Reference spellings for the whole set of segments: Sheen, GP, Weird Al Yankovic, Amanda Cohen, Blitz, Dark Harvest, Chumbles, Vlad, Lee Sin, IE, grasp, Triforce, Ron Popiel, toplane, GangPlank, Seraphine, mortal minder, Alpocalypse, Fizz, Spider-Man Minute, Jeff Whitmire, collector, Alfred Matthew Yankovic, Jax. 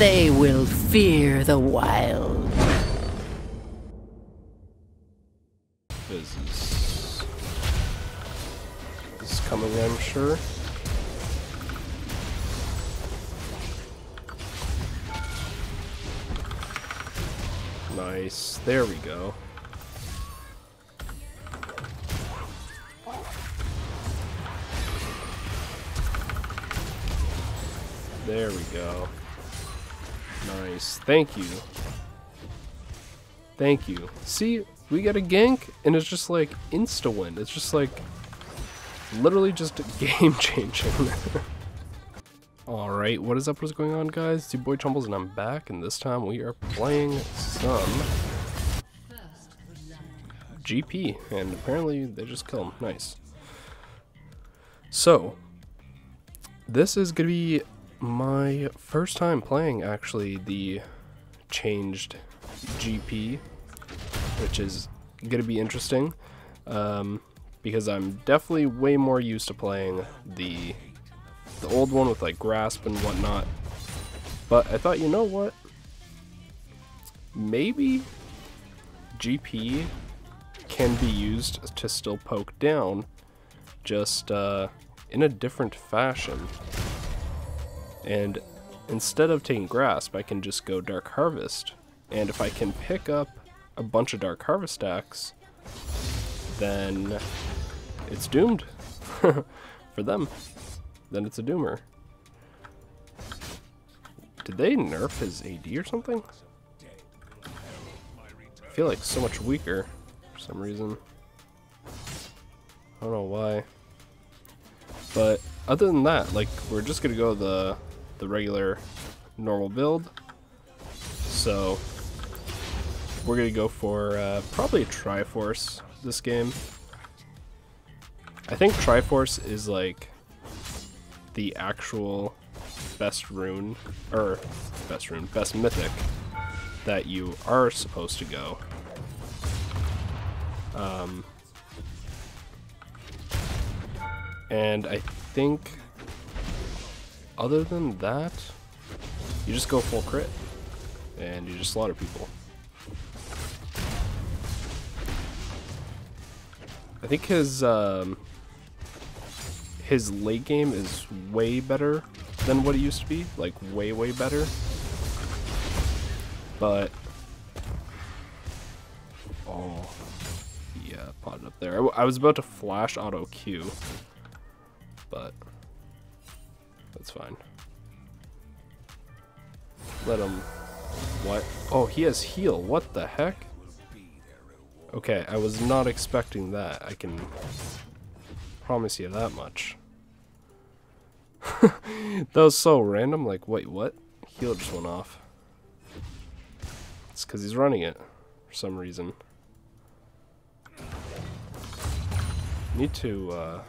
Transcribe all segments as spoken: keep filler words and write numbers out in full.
They will fear the wild. Fizz is, is coming, I'm sure. Nice. There we go. There we go. Nice. Thank you. Thank you. See, we get a gank, and it's just like insta-win. It's just like literally just game-changing. Alright, what is up? What is going on, guys? It's your boy Chumbles, and I'm back, and this time we are playing some G P, and apparently they just kill him. Nice. So, this is going to be my first time playing, actually, the changed G P, which is going to be interesting, um, because I'm definitely way more used to playing the the old one with, like, grasp and whatnot. But I thought, you know what? Maybe G P can be used to still poke down, just uh, in a different fashion. And instead of taking grasp, I can just go Dark Harvest, and if I can pick up a bunch of Dark Harvest stacks, then it's doomed for them. Then it's a doomer. Did they nerf his A D or something? I feel like so much weaker for some reason. I don't know why. But other than that, like, we're just gonna go the the regular normal build. So we're gonna go for uh, probably Triforce this game. I think Triforce is like the actual best rune, or best rune, best mythic that you are supposed to go. Um, and I think other than that, you just go full crit and you just slaughter people. I think his um, his late game is way better than what it used to be, like way way better, but oh yeah, potted up there. I, w I was about to flash auto Q, but that's fine. Let him. What? Oh, he has heal. What the heck? Okay, I was not expecting that. I can promise you that much. That was so random. Like, wait, what? Heal just went off. It's because he's running it for some reason. Need to, uh...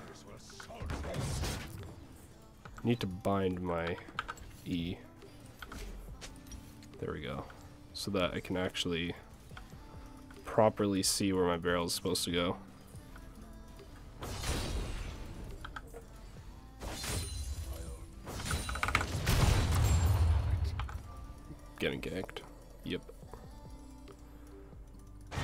need to bind my E. There we go. So that I can actually properly see where my barrel is supposed to go. Getting ganked. Yep. I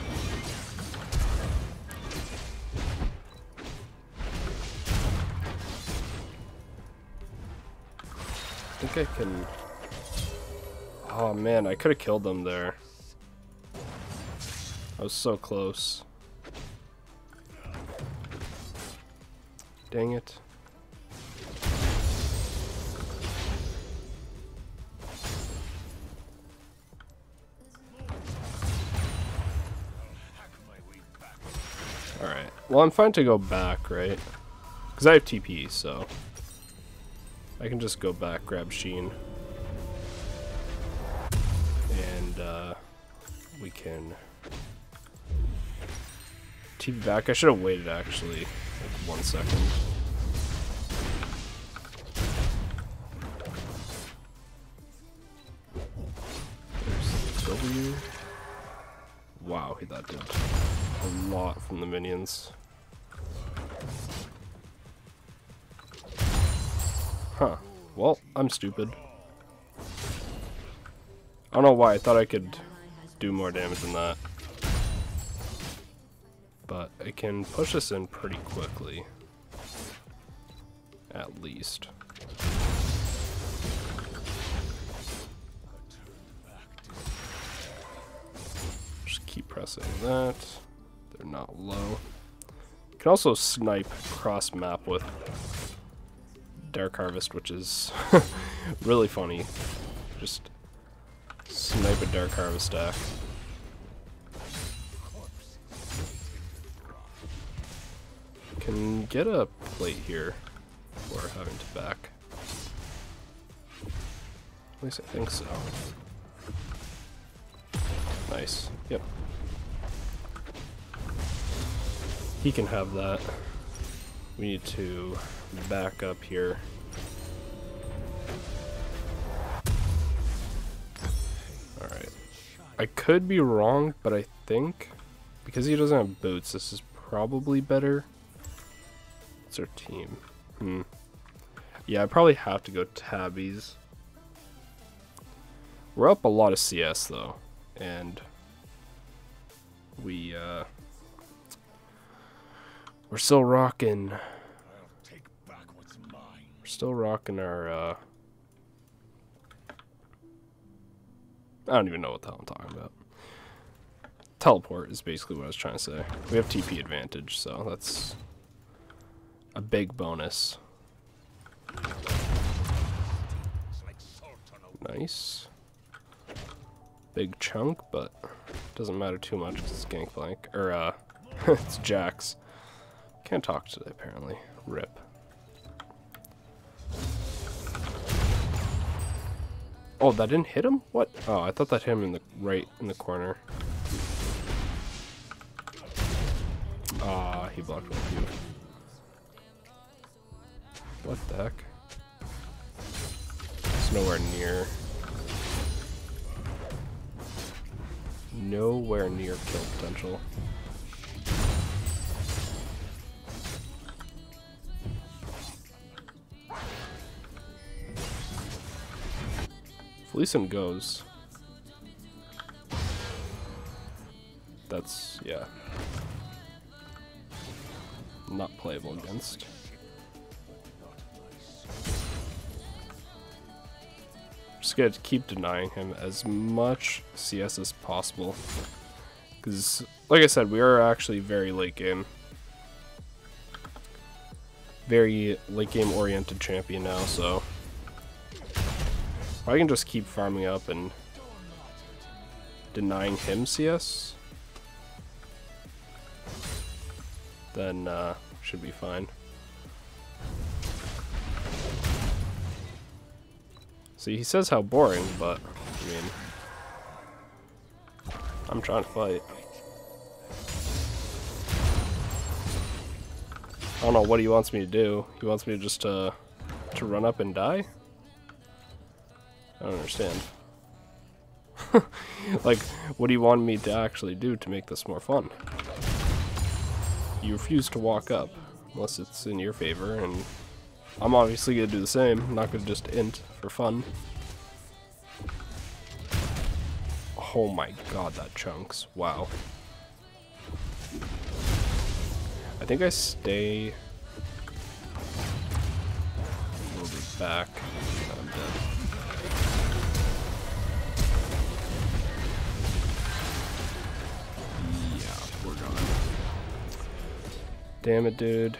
think I can... Oh man, I could have killed them there. I was so close. Dang it. Alright. Well, I'm fine to go back, right? Because I have T P, so... I can just go back, grab Sheen, and uh, we can T P back. I should have waited actually, like one second. There's the W. Wow, that did a lot from the minions. Huh. Well, I'm stupid. don't know why. I thought I could do more damage than that. But it can push us in pretty quickly. At least. Just keep pressing that. They're not low. You can also snipe cross map with Dark Harvest, which is really funny. Just snipe a Dark Harvest stack. Can get a plate here before having to back. At least I think so. Nice. Yep. He can have that. We need to back up here. Alright. I could be wrong, but I think because he doesn't have boots, this is probably better. It's our team. Hmm. Yeah, I probably have to go tabbies. We're up a lot of C S though, and we uh we're still rocking take back what's mine. We're still rocking our uh I don't even know what the hell I'm talking about. Teleport is basically what I was trying to say. We have T P advantage, so that's a big bonus. Nice. Big chunk, but doesn't matter too much because it's GangPlank. Or, uh, it's Jax. Can't talk today, apparently. Rip. Oh, that didn't hit him? What? Oh, I thought that hit him in the right in the corner. Ah, uh, he blocked one of you. What the heck? It's nowhere near. Nowhere near kill potential. If Lee Sin goes. That's, yeah. Not playable against. Just gotta keep denying him as much C S as possible, because like I said, we are actually very late game, very late game oriented champion now, so if I can just keep farming up and denying him C S, then uh, should be fine. See, he says how boring, but, I mean, I'm trying to fight. I don't know what he wants me to do. He wants me to just uh, to run up and die? I don't understand. Like, what do you want me to actually do to make this more fun? You refuse to walk up, unless it's in your favor, and I'm obviously going to do the same. I'm not going to just int for fun. Oh my god, that chunks. Wow. I think I stay a little bit back. I'm dead. Yeah, we're gone. Damn it, dude.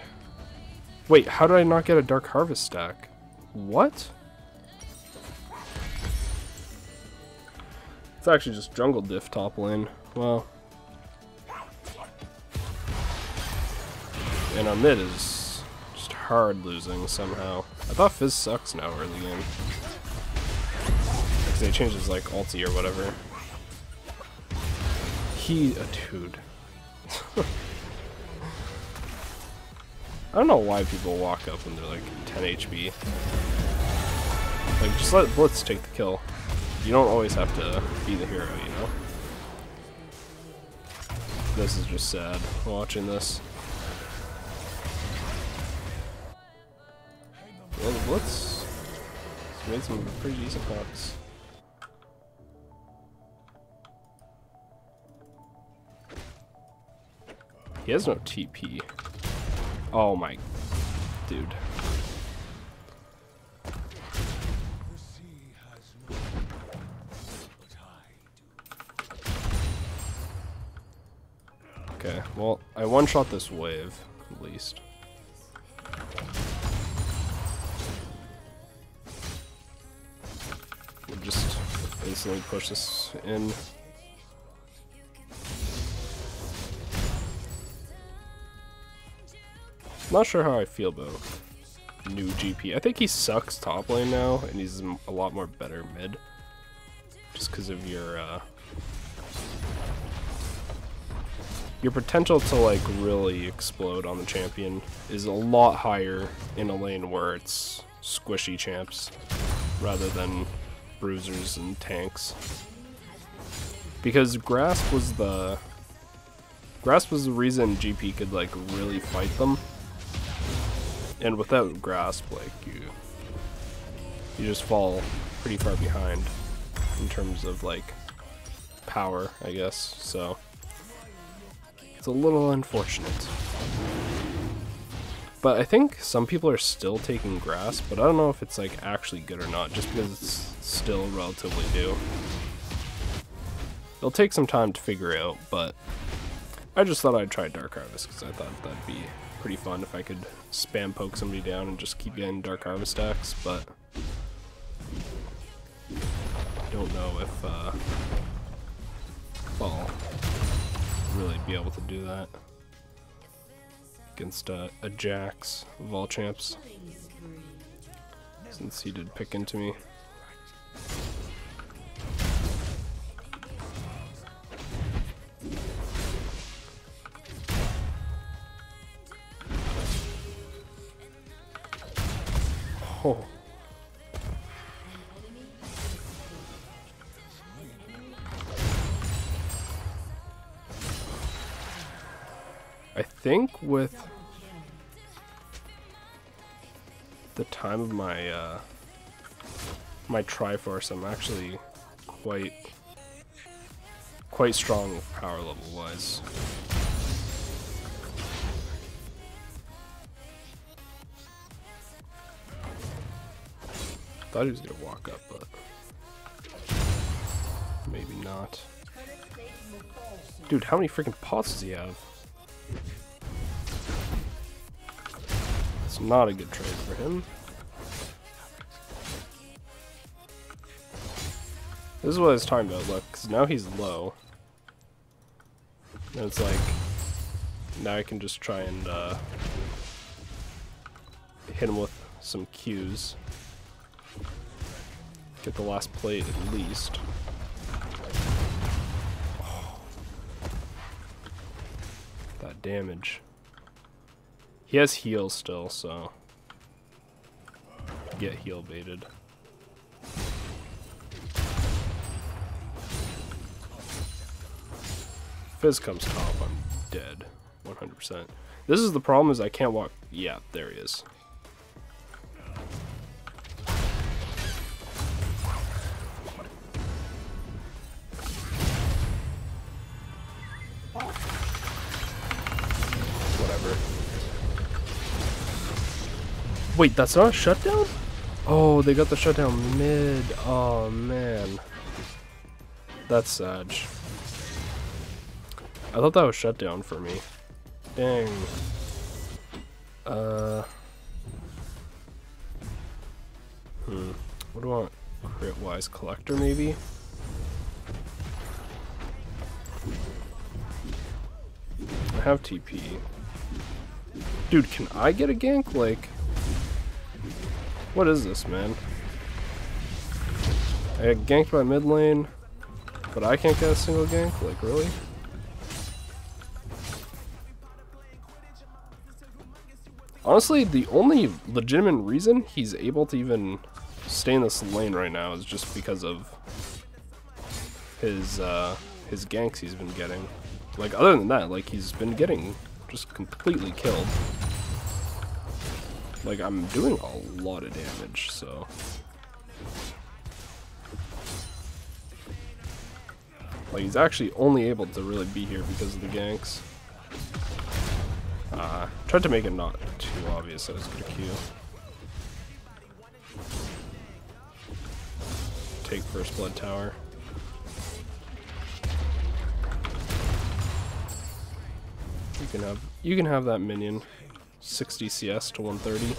Wait, how did I not get a Dark Harvest stack? What? It's actually just jungle diff top lane. Well. And our mid is just hard losing somehow. I thought Fizz sucks now early game. Because they changed his like ulti or whatever. He a dude. I don't know why people walk up when they're like ten H P. Like, just let Blitz take the kill. You don't always have to be the hero, you know? This is just sad, watching this. Well, the Blitz made some pretty decent pops. He has no T P. Oh my... Dude. Okay, well, I one-shot this wave, at least. We'll just instantly push this in. Not sure how I feel about new G P. I think he sucks top lane now, and he's a lot more better mid. Just because of your, uh... your potential to, like, really explode on the champion is a lot higher in a lane where it's squishy champs rather than bruisers and tanks. Because grasp was the... Grasp was the reason G P could, like, really fight them. And without grasp, like, you you just fall pretty far behind in terms of, like, power, I guess, so it's a little unfortunate. But I think some people are still taking grasp, but I don't know if it's, like, actually good or not, just because it's still relatively new. It'll take some time to figure out, but I just thought I'd try Dark Harvest, because I thought that'd be pretty fun if I could spam poke somebody down and just keep getting Dark Harvest stacks, but I don't know if uh, I'll really be able to do that against uh, a Jax of all champs, since he did pick into me. Oh. I think with the time of my uh, my Triforce, I'm actually quite quite strong power level wise. I thought he was gonna walk up, but maybe not. Dude, how many freaking pots does he have? It's not a good trade for him. This is what I was talking about, look, because now he's low. And it's like, now I can just try and uh, hit him with some Qs. Get the last plate at least. Oh. That damage. He has heal still, so get heal baited. Fizz comes top, I'm dead. one hundred percent. This is the problem, is I can't walk. Yeah, there he is. Wait, that's not a shutdown? Oh, they got the shutdown mid. Oh, man. That's sad. I thought that was shutdown for me. Dang. Uh. Hmm. What do I want? Crit-wise collector, maybe? I have T P. Dude, can I get a gank? Like... What is this, man? I got ganked by mid lane, but I can't get a single gank? Like, really? Honestly, the only legitimate reason he's able to even stay in this lane right now is just because of his, uh, his ganks he's been getting. Like, other than that, like, he's been getting just completely killed. Like, I'm doing a lot of damage, so. Like, he's actually only able to really be here because of the ganks. Uh, tried to make it not too obvious that it's gonna Q. Take first blood tower. You can have you can have that minion. Sixty C S to one thirty.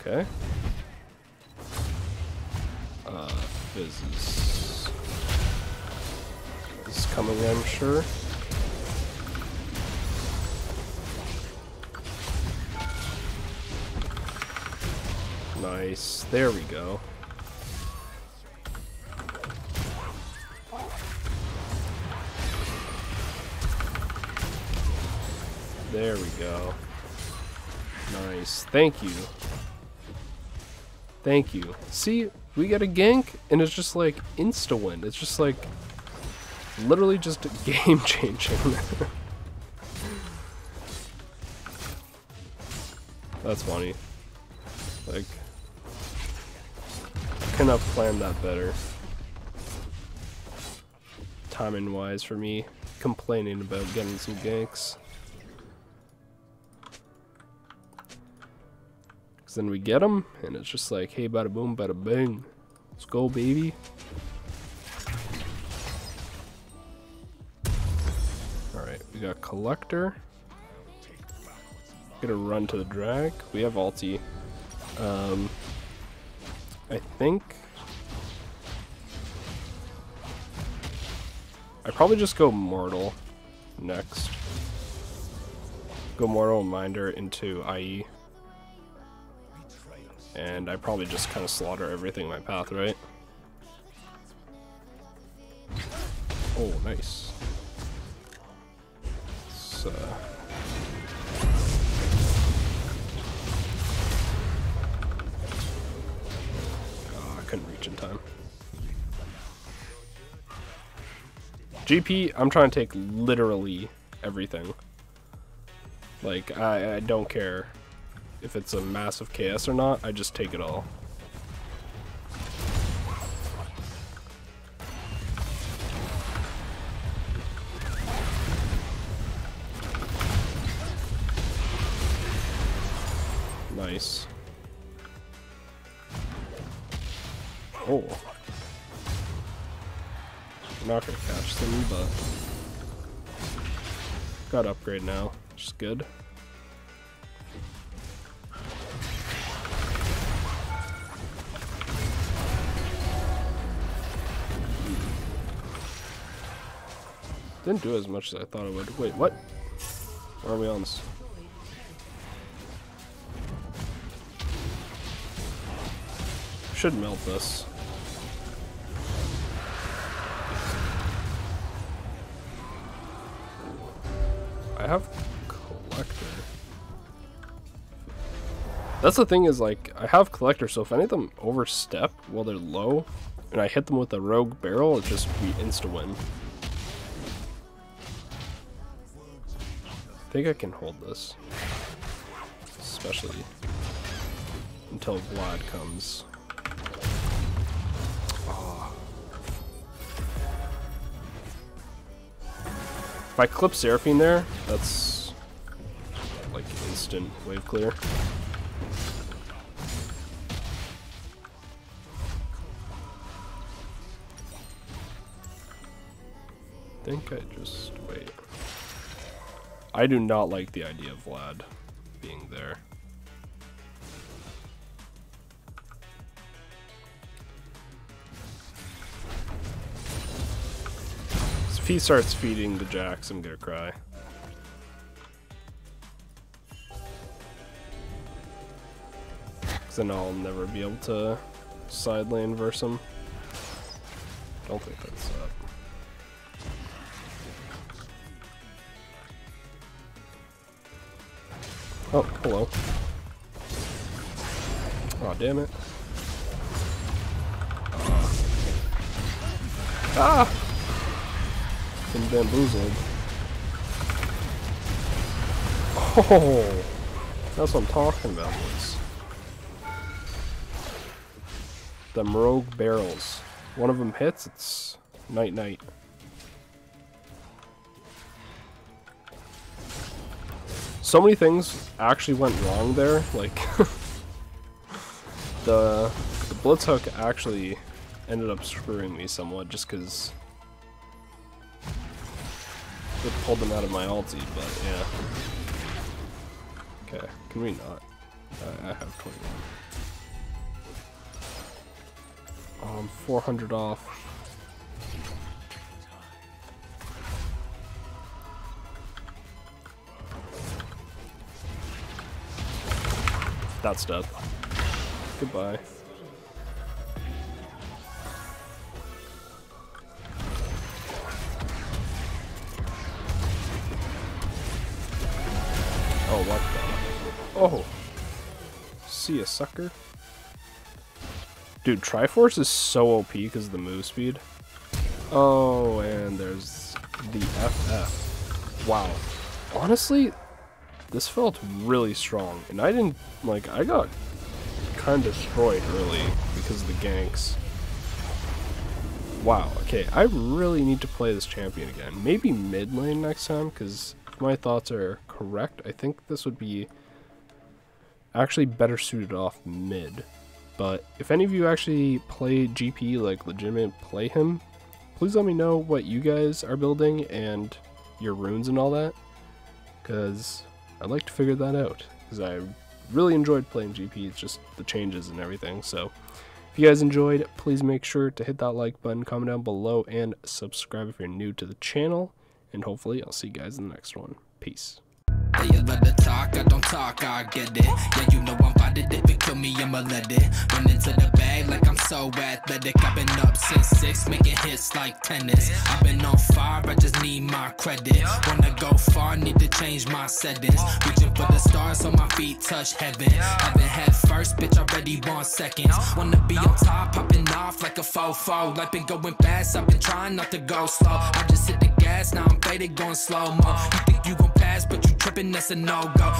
Okay. Uh, Fizz is, is coming, I'm sure. Nice. There we go. There we go. Nice. Thank you. Thank you. See, we get a gank, and it's just like insta-win. It's just like literally just game-changing. That's funny. Like, couldn't have planned that better. Timing-wise for me, complaining about getting some ganks. Then we get them, and it's just like, hey, bada boom, bada bang. Let's go, baby. Alright, we got collector. Gonna run to the drag. We have ulti. Um, I think... I probably just go mortal next. Go mortal minder into I E. And I probably just kind of slaughter everything in my path, right? Oh, nice. So. Oh, I couldn't reach in time. G P, I'm trying to take literally everything. Like, I, I don't care. If it's a massive K S or not, I just take it all. Nice. Oh. I'm not gonna catch them, but... got upgrade now, which is good. Didn't do as much as I thought it would. Wait, what? Where are we on this? Should melt this. I have collector. That's the thing is, like, I have collector, so if any of them overstep while they're low, and I hit them with a rogue barrel, it just be insta-win. I think I can hold this, especially until Vlad comes. Oh. If I clip Seraphine there, that's like instant wave clear. I think I just wait. I do not like the idea of Vlad being there. If he starts feeding the Jax, I'm gonna cry. Cause then I'll never be able to side lane verse him. Don't think that's up. Oh, hello. Aw, oh, damn it. Uh. Ah! Been bamboozled. Oh! That's what I'm talking about, boys. Them rogue barrels. One of them hits, it's Night night. So many things actually went wrong there. Like the the Blitz hook actually ended up screwing me somewhat, just because it pulled them out of my ulti. But yeah. Okay, can we not? Uh, I have twenty-one. Oh, I'm four hundred off. That's dead. Goodbye. Oh, what the? Oh! See ya, sucker. Dude, Triforce is so O P because of the move speed. Oh, and there's the F F. Wow. Honestly, this felt really strong, and I didn't, like, I got kind of destroyed early because of the ganks. Wow, okay, I really need to play this champion again. Maybe mid lane next time, because if my thoughts are correct, I think this would be actually better suited off mid. But if any of you actually play G P, like legitimate play him, please let me know what you guys are building and your runes and all that, because I'd like to figure that out, because I really enjoyed playing G P, it's just the changes and everything. So if you guys enjoyed, please make sure to hit that like button, comment down below, and subscribe if you're new to the channel, and hopefully I'll see you guys in the next one. Peace. You love to talk, I don't talk, I get it. Yeah, you know I'm about it, if it kill me, I'ma let it. Run into the bag like I'm so athletic. I've been up since six, making hits like tennis. I've been on fire, I just need my credit. Wanna go far, need to change my settings. Reaching for the stars, so my feet touch heaven. Haven't had first, bitch, already want seconds. Wanna be on top, popping off like a fofo. Life been going fast, I've been trying not to go slow. I just hit the gas, now I'm faded, going slow-mo. You think you gon' pass, but you trippin', that's a no-go.